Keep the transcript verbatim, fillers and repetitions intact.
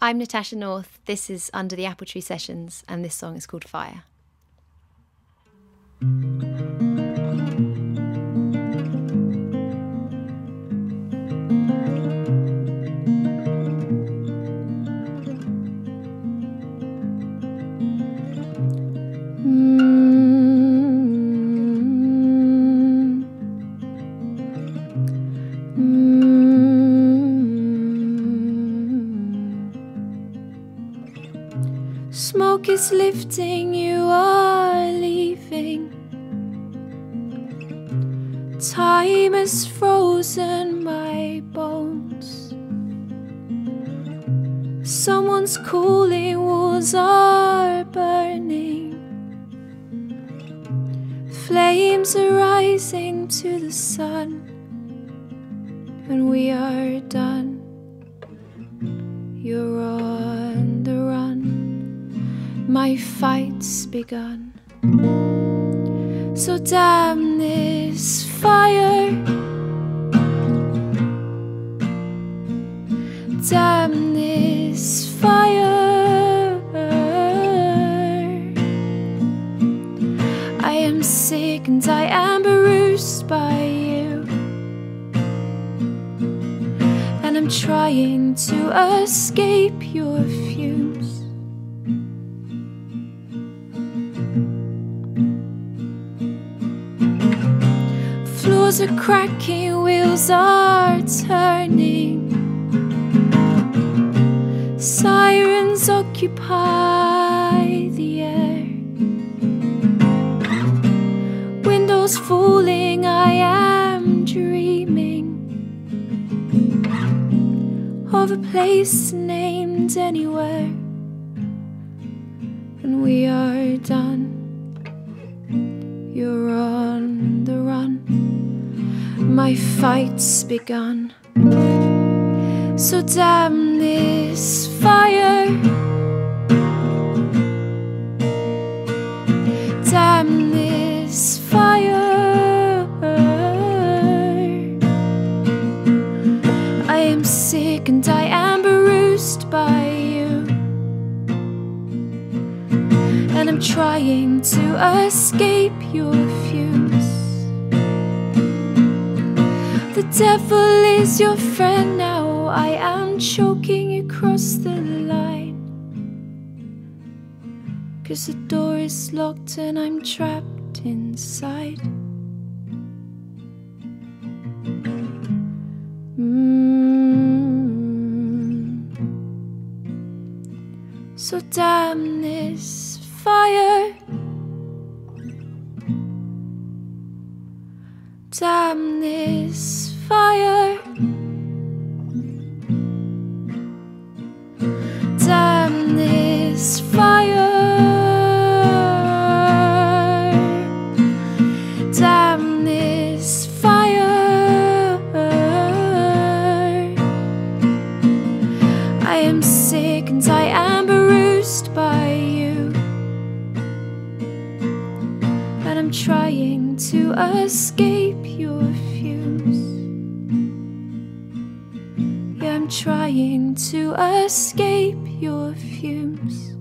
I'm Natasha North, this is Under the Apple Tree Sessions, and this song is called Fire. Smoke is lifting, you are leaving. Time has frozen my bones. Someone's calling, walls are burning. Flames are rising to the sun, and we are done. You're on the run. My fight's begun. So damn this fire, damn this fire. I am sick and I am bruised by you, and I'm trying to escape your fumes. Floors are cracking, wheels are turning. Sirens occupy the air. Windows falling, I am dreaming of a place named anywhere, and we are done. You're on the run. My fight's begun. So damn this fire, damn this fire. I am sick and I am bruised by you, and I'm trying to escape your fumes. The devil is your friend now. I am choking across the line, 'cause the door is locked and I'm trapped inside. mm. So damn this fire, damn this fire. Damn this fire. Damn this fire. I am sick and I am bruised by you, and I'm trying to escape your fumes. I'm trying to escape your fumes.